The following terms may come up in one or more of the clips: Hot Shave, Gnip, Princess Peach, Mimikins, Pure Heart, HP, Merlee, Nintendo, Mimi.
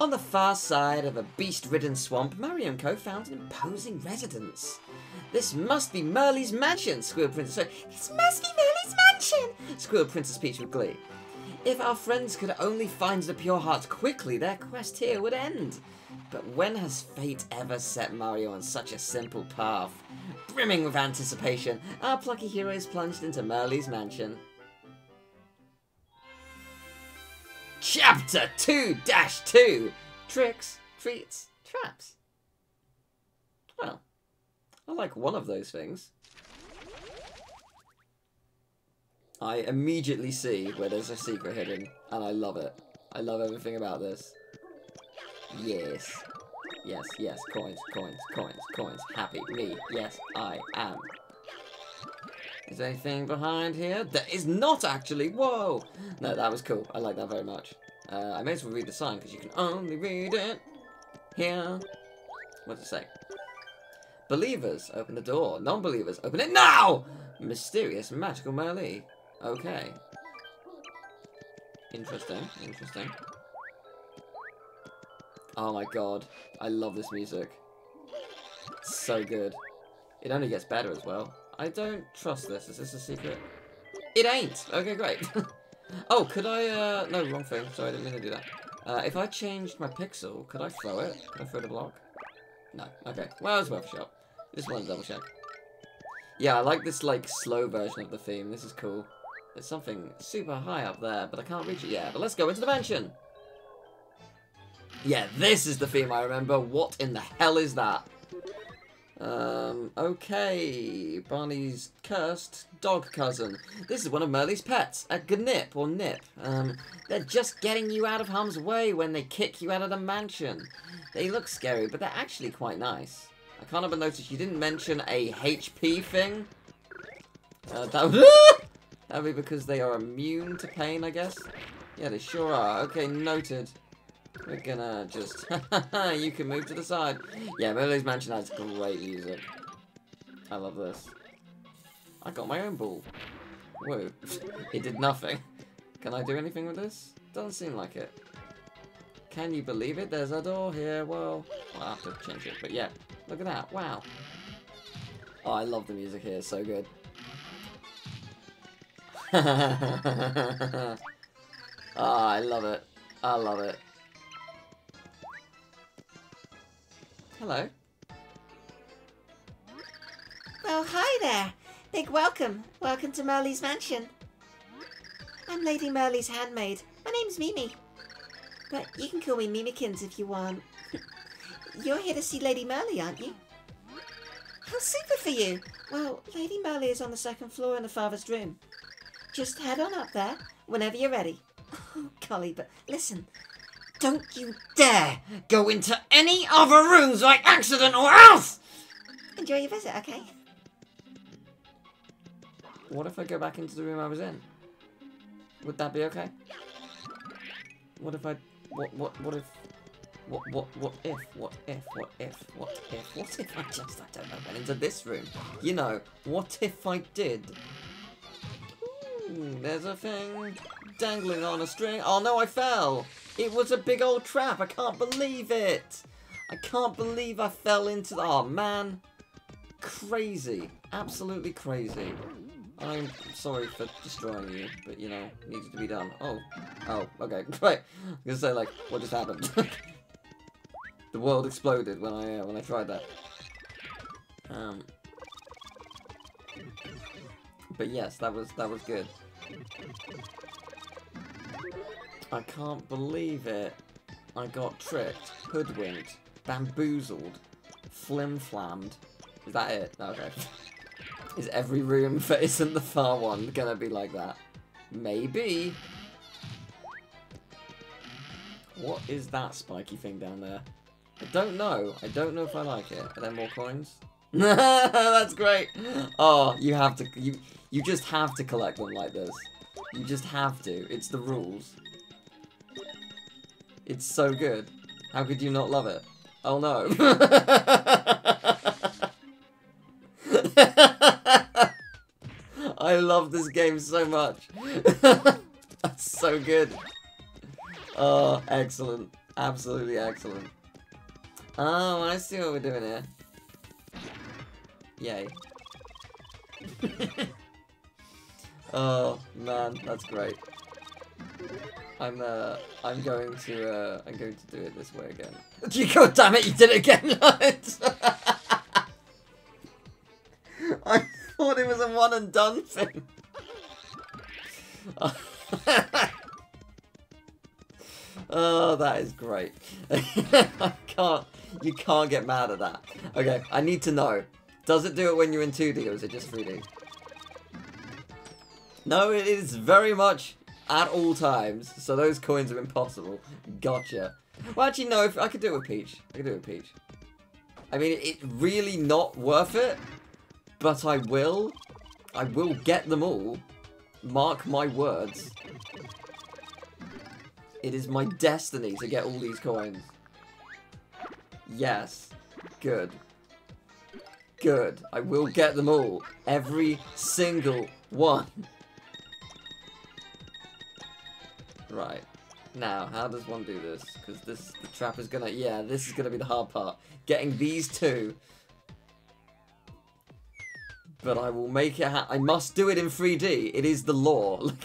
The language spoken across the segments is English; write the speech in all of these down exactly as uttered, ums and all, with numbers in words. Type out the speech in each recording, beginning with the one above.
On the far side of a beast-ridden swamp, Mario and Co. found an imposing residence. This must be Merlee's mansion, squealed Princess Peach. This must be Merlee's mansion, squealed Princess Peach with glee. If our friends could only find the Pure Heart quickly, their quest here would end. But when has fate ever set Mario on such a simple path? Brimming with anticipation, our plucky heroes plunged into Merlee's mansion. Chapter two dash two! Tricks, treats, traps. Well, I like one of those things. I immediately see where there's a secret hidden, and I love it. I love everything about this. Yes. Yes, yes, coins, coins, coins, coins. Happy, me, yes, I am. Is there anything behind here? There is not, actually. Whoa! No, that was cool. I like that very much. Uh, I may as well read the sign, because you can only read it here. What does it say? Believers, open the door. Non-believers, open it now! Mysterious, magical Merlee. Okay. Interesting, interesting. Oh my god. I love this music. It's so good. It only gets better as well. I don't trust this. Is this a secret? It ain't! Okay, great. Oh, could I, uh... no, wrong thing. Sorry, I didn't mean to do that. Uh, if I changed my pixel, could I throw it? Could I throw the block? No. Okay. Well, it's worth a shot. Just wanted to double check. Yeah, I like this, like, slow version of the theme. This is cool. There's something super high up there, but I can't reach it yet. But let's go into the mansion! Yeah, this is the theme I remember. What in the hell is that? Um, okay. Barney's cursed dog cousin. This is one of Merlee's pets, a Gnip or Nip. Um, they're just getting you out of harm's way when they kick you out of the mansion. They look scary, but they're actually quite nice. I can't help but notice you didn't mention a H P thing. Uh, that would that'd be because they are immune to pain, I guess. Yeah, they sure are. Okay, noted. We're gonna just... you can move to the side. Yeah, Merlee's mansion has great music. I love this. I got my own ball. Whoa. It did nothing. Can I do anything with this? Doesn't seem like it. Can you believe it? There's a door here. Well, well, I'll have to change it, but yeah. Look at that. Wow. Oh, I love the music here. It's so good. Ah, oh, I love it. I love it. Hello. Well, hi there. Big welcome. Welcome to Merlee's mansion. I'm Lady Merlee's handmaid. My name's Mimi. But you can call me Mimikins if you want. You're here to see Lady Merlee, aren't you? How super for you. Well, Lady Merlee is on the second floor in the father's room. Just head on up there whenever you're ready. Oh, golly, but listen. Don't you dare go into any other rooms by accident or else! Enjoy your visit, okay? What if I go back into the room I was in? Would that be okay? What if I... What, what, what if... What, what, what if, what if, what if, what if, what if I just, I don't know, went into this room? You know, what if I did? Ooh, there's a thing dangling on a string. Oh no, I fell! It was a big old trap. I can't believe it. I can't believe I fell into the... Oh, man. Crazy. Absolutely crazy. I'm sorry for destroying you, but, you know, needed to be done. Oh. Oh, okay. Right. I was going to say, like, what just happened? The world exploded when I, uh, when I tried that. Um. But, yes, that was, that was good. I can't believe it. I got tricked, hoodwinked, bamboozled, flim-flammed. Is that it? Okay. Is every room that isn't the far one gonna be like that? Maybe. What is that spiky thing down there? I don't know. I don't know if I like it. Are there more coins? That's great. Oh, you have to. You you just have to collect them like this. You just have to. It's the rules. It's so good. How could you not love it? Oh no. I love this game so much. That's so good. Oh, excellent. Absolutely excellent. Oh, I see what we're doing here. Yay. Oh, man, that's great. I'm, uh, I'm going to, uh, I'm going to do it this way again. God damn it, you did it again! I thought it was a one and done thing. Oh, that is great. I can't, you can't get mad at that. Okay, I need to know. Does it do it when you're in two D or is it just three D? No, it is very much at all times, so those coins are impossible. Gotcha. Well, actually, no, if I could do it with Peach. I could do it with Peach. I mean, it's really not worth it, but I will. I will get them all. Mark my words. It is my destiny to get all these coins. Yes. Good. Good. I will get them all. Every single one. Right. Now, how does one do this? Because this the trap is gonna... Yeah, this is gonna be the hard part. Getting these two. But I will make it ha- I must do it in three D. It is the law. Look.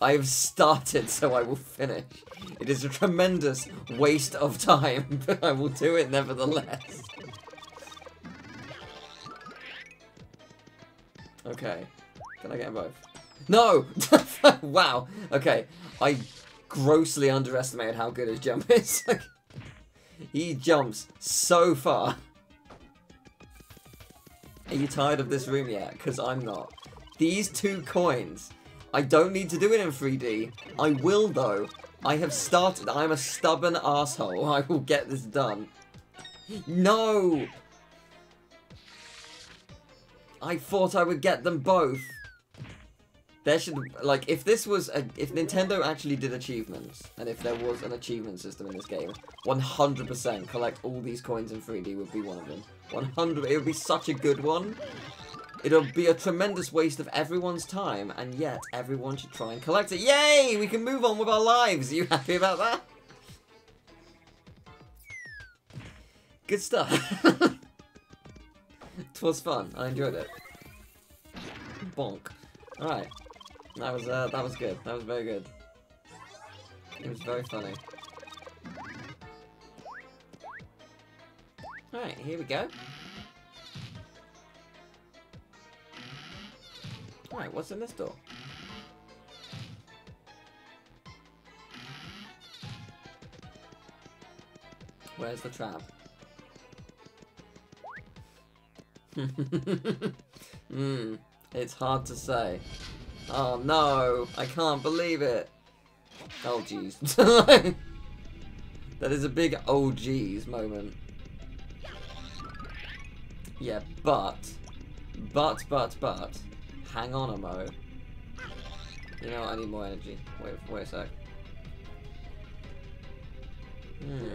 I have started, so I will finish. It is a tremendous waste of time, but I will do it nevertheless. Okay. Can I get them both? No! Wow. Okay. I grossly underestimated how good his jump is. He jumps so far. Are you tired of this room yet? Because I'm not. These two coins... I don't need to do it in three D. I will, though. I have started. I'm a stubborn asshole. I will get this done. No! I thought I would get them both. There should... Like, if this was... A, if Nintendo actually did achievements, and if there was an achievement system in this game, one hundred percent collect all these coins in three D would be one of them. one hundred... It would be such a good one. It'll be a tremendous waste of everyone's time, and yet everyone should try and collect it. Yay! We can move on with our lives. Are you happy about that? Good stuff. It was fun. I enjoyed it. Bonk. All right. That was uh, that was good. That was very good. It was very funny. All right. Here we go. Alright, what's in this door? Where's the trap? Hmm, it's hard to say. Oh no, I can't believe it. Oh geez. That is a big oh geez moment. Yeah, but, but, but, but. Hang on a mo. You know what, I need more energy. Wait, wait a sec. Hmm.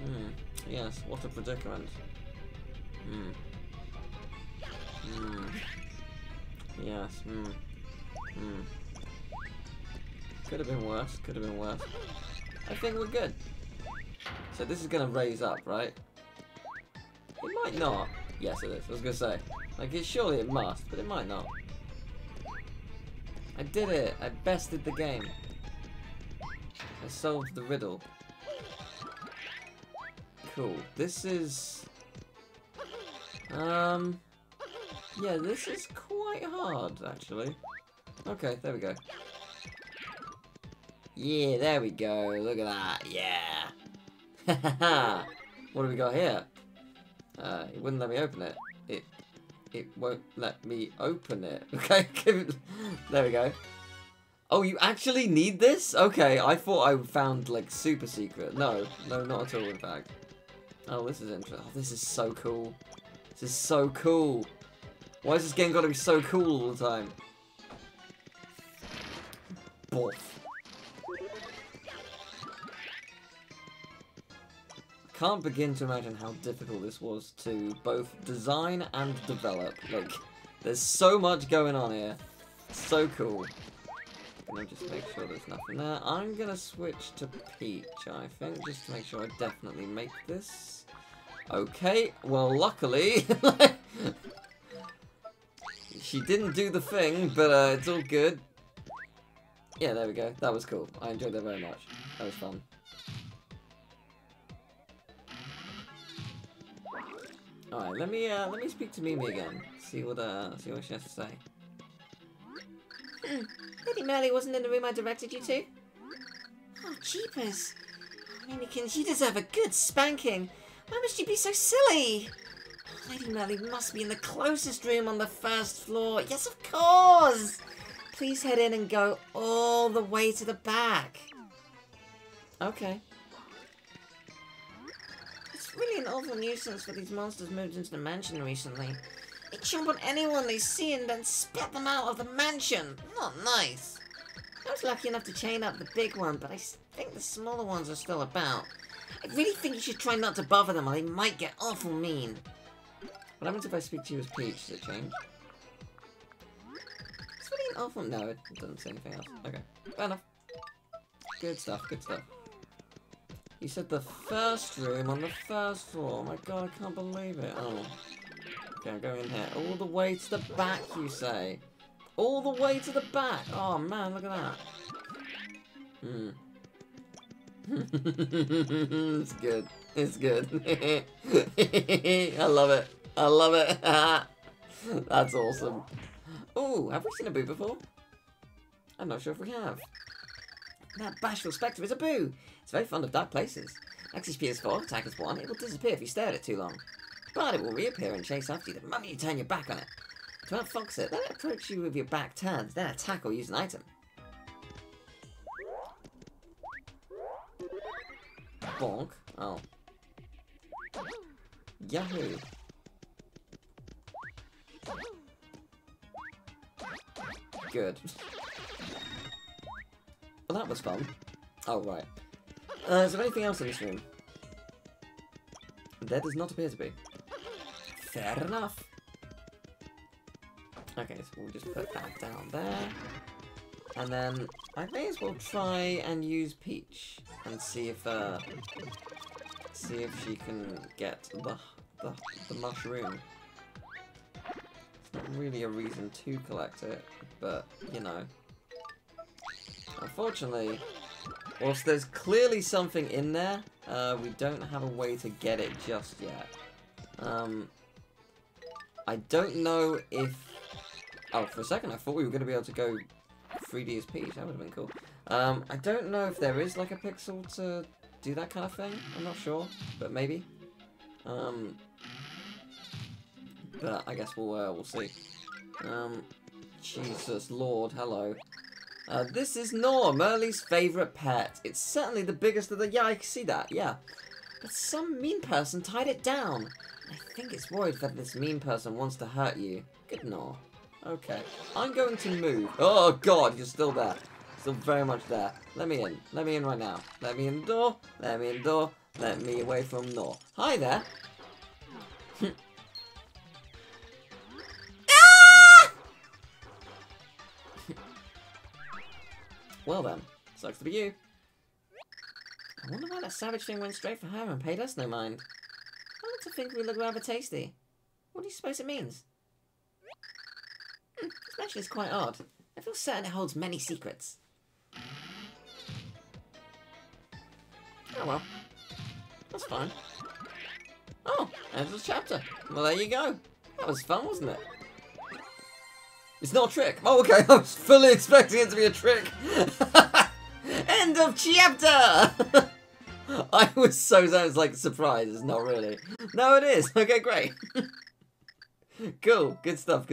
Hmm. Yes, what a predicament. Hmm. Hmm. Yes, hmm. Hmm. Could have been worse, could have been worse. I think we're good. So this is gonna raise up, right? It might not. Yes, it is. I was gonna say. Like, it, surely it must, but it might not. I did it! I bested the game. I solved the riddle. Cool. This is... Um... Yeah, this is quite hard, actually. Okay, there we go. Yeah, there we go. Look at that. Yeah! Ha ha ha! What do we got here? Uh, it wouldn't let me open it. It... It won't let me open it. Okay, there we go. Oh, you actually need this? Okay, I thought I found, like, super secret. No, no, not at all, in fact. Oh, this is interesting. Oh, this is so cool. This is so cool. Why has this game got to be so cool all the time? Boff. Can't begin to imagine how difficult this was to both design and develop. Like, there's so much going on here. So cool. Can I just make sure there's nothing there? I'm gonna switch to Peach, I think, just to make sure I definitely make this. Okay, well, luckily, she didn't do the thing, but uh, it's all good. Yeah, there we go. That was cool. I enjoyed that very much. That was fun. Alright, let me uh, let me speak to Mimi again. See what uh see what she has to say. Hmm. Lady Merlee wasn't in the room I directed you to. Oh, jeepers. Mimikins, you deserve a good spanking. Why must you be so silly? Oh, Lady Merlee must be in the closest room on the first floor. Yes, of course! Please head in and go all the way to the back. Okay. It's really an awful nuisance that these monsters moved into the mansion recently. They jump on anyone they see and then spit them out of the mansion. Not nice. I was lucky enough to chain up the big one, but I think the smaller ones are still about. I really think you should try not to bother them or they might get awful mean. What happens if I speak to you as Peach? Does it change? It's really an awful... No, it doesn't say anything else. Okay, fair enough. Good stuff, good stuff. You said the first room on the first floor. Oh my god, I can't believe it. Oh. Okay, I'm going in here. All the way to the back, you say? All the way to the back! Oh man, look at that. Hmm. It's good. It's good. I love it. I love it. That's awesome. Oh, have we seen a boo before? I'm not sure if we have. That bashful spectre is a boo. It's very fond of dark places. X H P is four, attack is one. It will disappear if you stare at it too long. But it will reappear and chase after you the moment you turn your back on it. To outfox it, let it approach you with your back turned, then attack or use an item. Bonk. Oh. Yahoo. Good. Well, that was fun. Oh, right. Uh, is there anything else in this room? There does not appear to be. Fair enough. Okay, so we'll just put that down there. And then I may as well try and use Peach and see if uh see if she can get the the, the mushroom. It's not really a reason to collect it, but you know. Unfortunately, whilst there's clearly something in there, uh, we don't have a way to get it just yet. Um, I don't know if... Oh, for a second I thought we were going to be able to go three D as Peach. That would have been cool. Um, I don't know if there is like a pixel to do that kind of thing. I'm not sure, but maybe. Um, but I guess we'll uh, we'll see. Um, Jesus Lord, hello. Uh, this is Nor, Merlee's favourite pet. It's certainly the biggest of the... Yeah, I can see that, yeah. But some mean person tied it down. I think it's worried that this mean person wants to hurt you. Good Nor. Okay. I'm going to move. Oh, God, you're still there. Still very much there. Let me in. Let me in right now. Let me in the door. Let me in the door. Let me away from Nor. Hi there. Well then, sucks to be you. I wonder why that savage thing went straight for her and paid us no mind. I want to think we look rather tasty. What do you suppose it means? Hmm, this mansion is quite odd. I feel certain it holds many secrets. Oh well. That's fine. Oh, end of the chapter. Well, there you go. That was fun, wasn't it? It's not a trick. Oh, okay. I was fully expecting it to be a trick. End of chapter. I was so sounds like surprised. It's not really. No, it is. Okay, great. Cool. Good stuff. Good